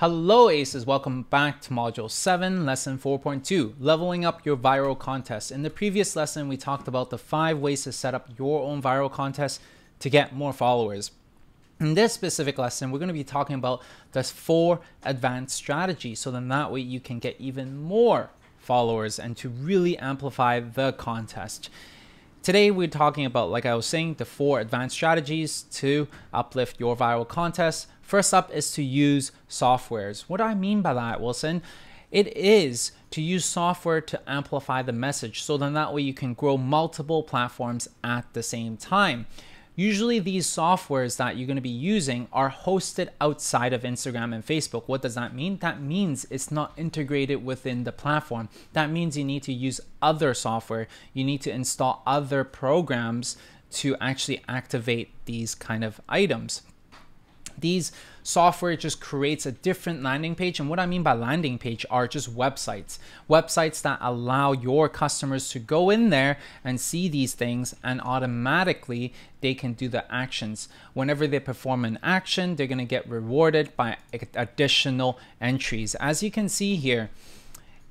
Hello Aces, welcome back to Module 7, Lesson 4.2, Leveling Up Your Viral Contest. In the previous lesson, we talked about the 5 ways to set up your own viral contest to get more followers. In this specific lesson, we're going to be talking about the 4 advanced strategies, so then that way you can get even more followers and to really amplify the contest. Today, we're talking about, like I was saying, the 4 advanced strategies to uplift your viral contest. First up is to use softwares. What do I mean by that, Wilson? It is to use software to amplify the message, so then that way you can grow multiple platforms at the same time. Usually these softwares that you're going to be using are hosted outside of Instagram and Facebook. What does that mean? That means it's not integrated within the platform. That means you need to use other software. You need to install other programs to actually activate these kind of items. These software just creates a different landing page, and what I mean by landing page are just websites that allow your customers to go in there and see these things, and automatically they can do the actions. Whenever they perform an action, they're going to get rewarded by additional entries. As you can see here,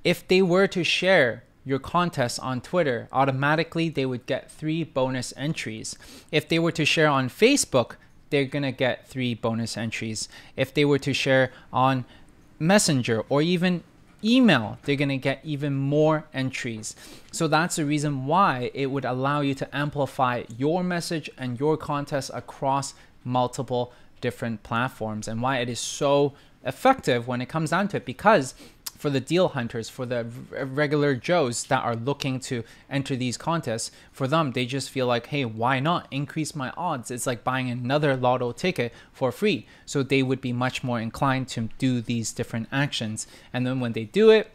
if they were to share your contest on Twitter, automatically they would get 3 bonus entries. If they were to share on Facebook, they're going to get 3 bonus entries. If they were to share on Messenger or even email, they're going to get even more entries. So that's the reason why it would allow you to amplify your message and your contest across multiple different platforms, and why it is so effective when it comes down to it, because for the deal hunters, for the regular Joes that are looking to enter these contests, for them, they just feel like, hey, why not increase my odds? It's like buying another lotto ticket for free. So they would be much more inclined to do these different actions. And then when they do it,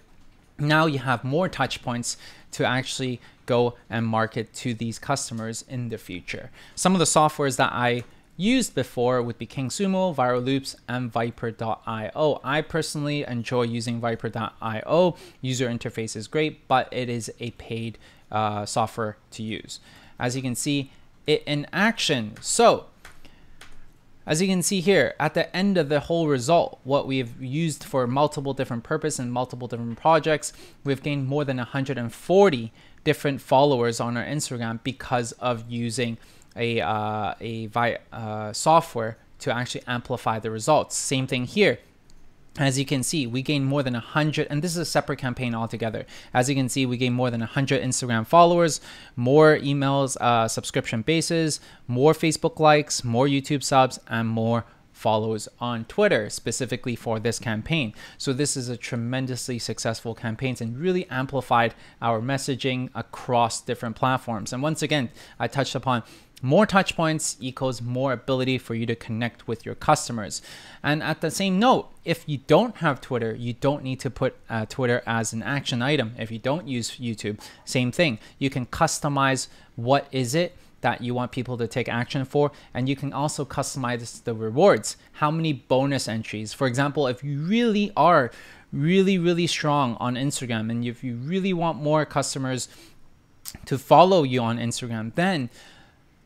now you have more touch points to actually go and market to these customers in the future. Some of the softwares that I used before would be Kingsumo, Viral Loops, and Viper.io. I personally enjoy using Viper.io. User interface is great, but it is a paid software to use. As you can see, it in action. So, as you can see here, at the end of the whole result, what we've used for multiple different purposes and multiple different projects, we've gained more than 140 different followers on our Instagram because of using software to actually amplify the results. Same thing here. As you can see, we gain more than 100, and this is a separate campaign altogether. As you can see, we gain more than 100 Instagram followers, more emails, subscription bases, more Facebook likes, more YouTube subs, and more follows on Twitter, specifically for this campaign. So this is a tremendously successful campaign and really amplified our messaging across different platforms. And once again, I touched upon more touch points equals more ability for you to connect with your customers. And at the same note, if you don't have Twitter, you don't need to put Twitter as an action item. If you don't use YouTube, same thing. You can customize what is it that you want people to take action for, and you can also customize the rewards. How many bonus entries? For example, if you really are really strong on Instagram, and if you really want more customers to follow you on Instagram, then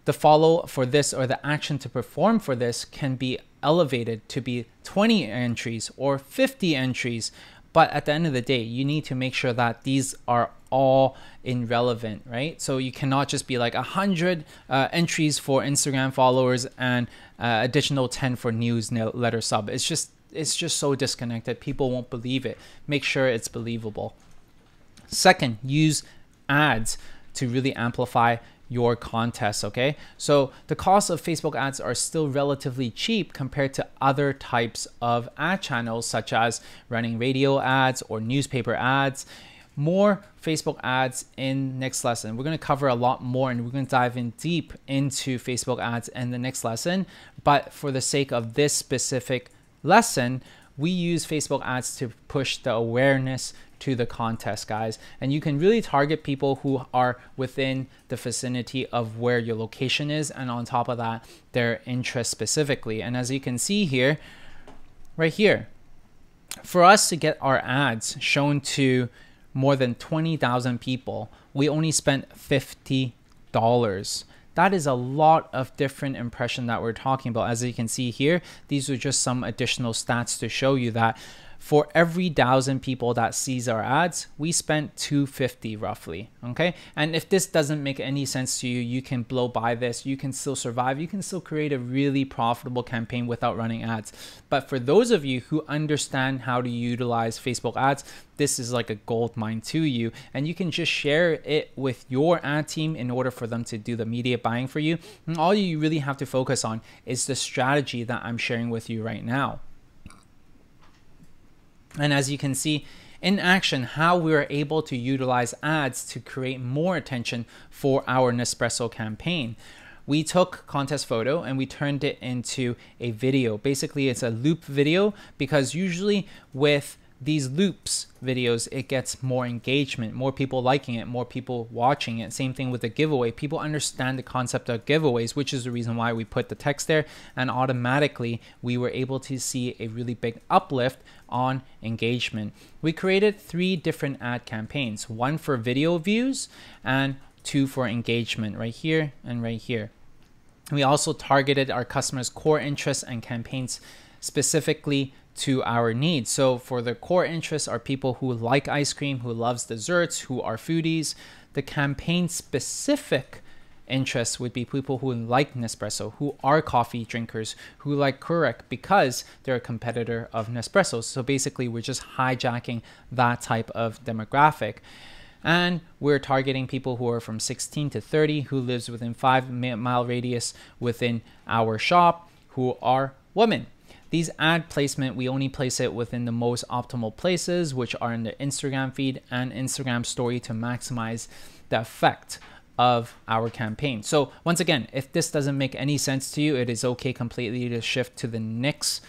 the follow for this or the action to perform for this can be elevated to be 20 entries or 50 entries. But at the end of the day, you need to make sure that these are all irrelevant, right? So you cannot just be like 100 entries for Instagram followers and additional 10 for newsletter sub. It's just so disconnected. People won't believe it. Make sure it's believable. Second, use ads to really amplify your contest, okay? So the cost of Facebook ads are still relatively cheap compared to other types of ad channels, such as running radio ads or newspaper ads. More Facebook ads in next lesson. We're going to cover a lot more, and we're going to dive in deep into Facebook ads in the next lesson. But for the sake of this specific lesson, we use Facebook ads to push the awareness to the contest, guys, and you can really target people who are within the vicinity of where your location is, and on top of that, their interest specifically. And as you can see here, right here, for us to get our ads shown to more than 20,000 people, we only spent $50. That is a lot of different impression that we're talking about. As you can see here, these are just some additional stats to show you that for every 1,000 people that sees our ads, we spent $250 roughly, okay? And if this doesn't make any sense to you, you can blow by this, you can still survive, you can still create a really profitable campaign without running ads. But for those of you who understand how to utilize Facebook ads, this is like a gold mine to you, and you can just share it with your ad team in order for them to do the media buying for you. And all you really have to focus on is the strategy that I'm sharing with you right now. And as you can see in action, how we are able to utilize ads to create more attention for our Nespresso campaign. We took contest photo and we turned it into a video. Basically, it's a loop video, because usually with these loops videos, it gets more engagement, more people liking it, more people watching it. Same thing with the giveaway. People understand the concept of giveaways, which is the reason why we put the text there, and automatically we were able to see a really big uplift on engagement. We created 3 different ad campaigns, 1 for video views and 2 for engagement, right here and right here. We also targeted our customers' core interests and campaigns specifically to our needs. So for the core interests are people who like ice cream, who loves desserts, who are foodies. The campaign specific interests would be people who like Nespresso, who are coffee drinkers, who like Kurek because they're a competitor of Nespresso. So basically we're just hijacking that type of demographic. And we're targeting people who are from 16 to 30, who lives within 5-mile radius within our shop, who are women. These ad placement, we only place it within the most optimal places, which are in the Instagram feed and Instagram story, to maximize the effect of our campaign. So once again, if this doesn't make any sense to you, it is okay completely to shift to the next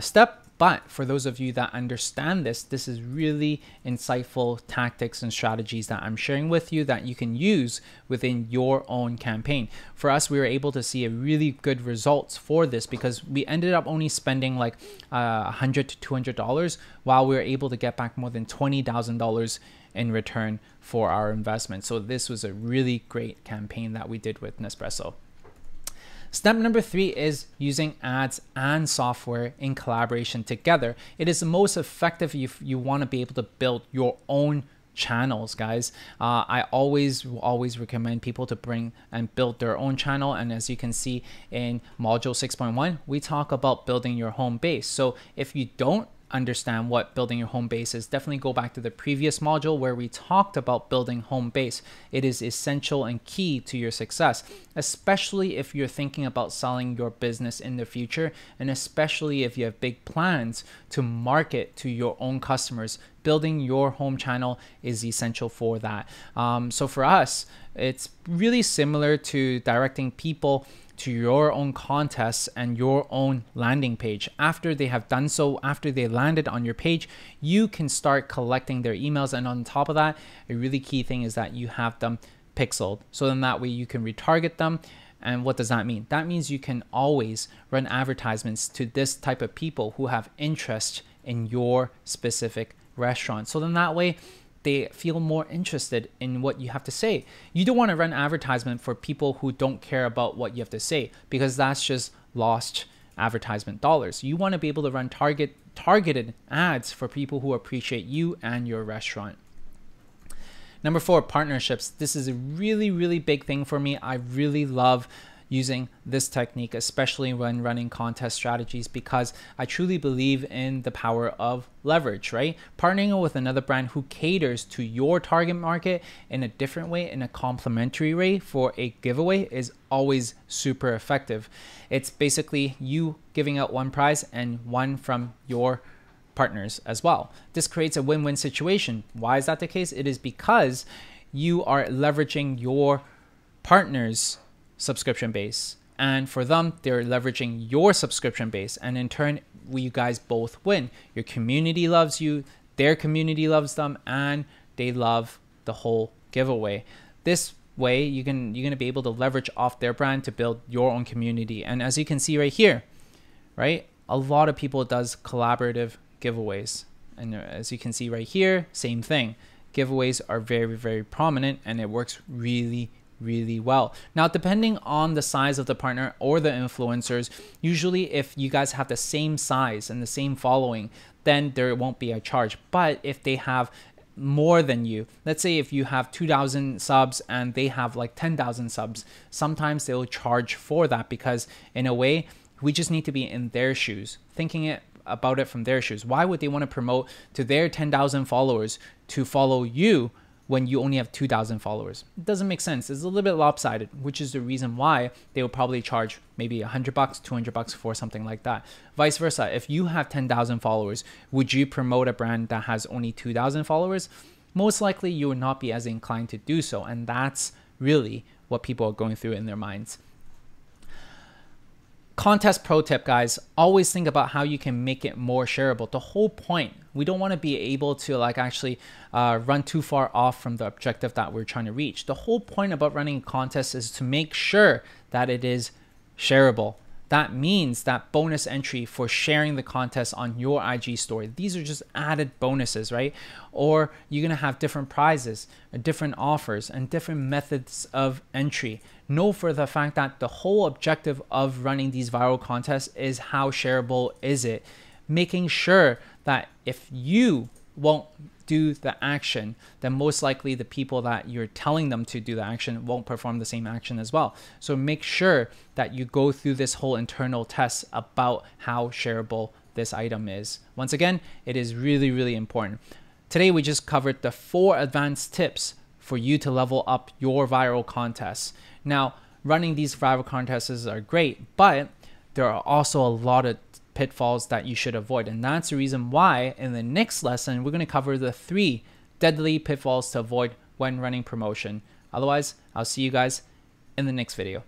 step. But for those of you that understand this, this is really insightful tactics and strategies that I'm sharing with you that you can use within your own campaign. For us, we were able to see a really good results for this because we ended up only spending like $100 to $200 while we were able to get back more than $20,000 in return for our investment. So this was a really great campaign that we did with Nespresso. Step number 3 is using ads and software in collaboration together. It is the most effective if you want to be able to build your own channels, guys. I always recommend people to bring and build their own channel. And as you can see in module 6.1, we talk about building your home base. So if you don't understand what building your home base is, definitely go back to the previous module where we talked about building home base. It is essential and key to your success, especially if you're thinking about selling your business in the future, and especially if you have big plans to market to your own customers. Building your home channel is essential for that. So for us, it's really similar to directing people to your own contests and your own landing page. After they have done so, after they landed on your page, you can start collecting their emails. And on top of that, a really key thing is that you have them pixeled. So then that way you can retarget them. And what does that mean? That means you can always run advertisements to this type of people who have interest in your specific restaurant. So then that way, they feel more interested in what you have to say. You don't want to run advertisement for people who don't care about what you have to say, because that's just lost advertisement dollars. You want to be able to run targeted ads for people who appreciate you and your restaurant. Number 4, partnerships. This is a really, really big thing for me. I really love using this technique, especially when running contest strategies, because I truly believe in the power of leverage, right? Partnering with another brand who caters to your target market in a different way, in a complementary way for a giveaway, is always super effective. It's basically you giving out one prize and one from your partners as well. This creates a win-win situation. Why is that the case? It is because you are leveraging your partners' subscription base, and for them, they're leveraging your subscription base, and in turn, you guys both win. Your community loves you, their community loves them, and they love the whole giveaway. This way, you're gonna be able to leverage off their brand to build your own community. And as you can see right here, right, a lot of people does collaborative giveaways, and as you can see right here, same thing. Giveaways are very, very prominent, and it works really really well. Now, depending on the size of the partner or the influencers, usually if you guys have the same size and the same following, then there won't be a charge. But if they have more than you, let's say if you have 2,000 subs and they have like 10,000 subs, sometimes they'll charge for that, because in a way, we just need to be in their shoes, thinking about it from their shoes. Why would they want to promote to their 10,000 followers to follow you when you only have 2,000 followers? It doesn't make sense. It's a little bit lopsided, which is the reason why they will probably charge maybe $100, $200 for something like that. Vice versa, if you have 10,000 followers, would you promote a brand that has only 2,000 followers? Most likely you would not be as inclined to do so. And that's really what people are going through in their minds. Contest pro tip, guys, always think about how you can make it more shareable. The whole point, we don't want to be able to like actually run too far off from the objective that we're trying to reach. The whole point about running a contest is to make sure that it is shareable. That means that bonus entry for sharing the contest on your IG story. These are just added bonuses, right? Or you're going to have different prizes, different offers, and different methods of entry. Know for the fact that the whole objective of running these viral contests is how shareable is it. Making sure that if you won't do the action, then most likely the people that you're telling them to do the action won't perform the same action as well. So make sure that you go through this whole internal test about how shareable this item is. Once again, it is really, really important. Today, we just covered the 4 advanced tips for you to level up your viral contests. Now, running these viral contests are great, but there are also a lot of pitfalls that you should avoid. And that's the reason why in the next lesson, we're going to cover the 3 deadly pitfalls to avoid when running promotion. Otherwise, I'll see you guys in the next video.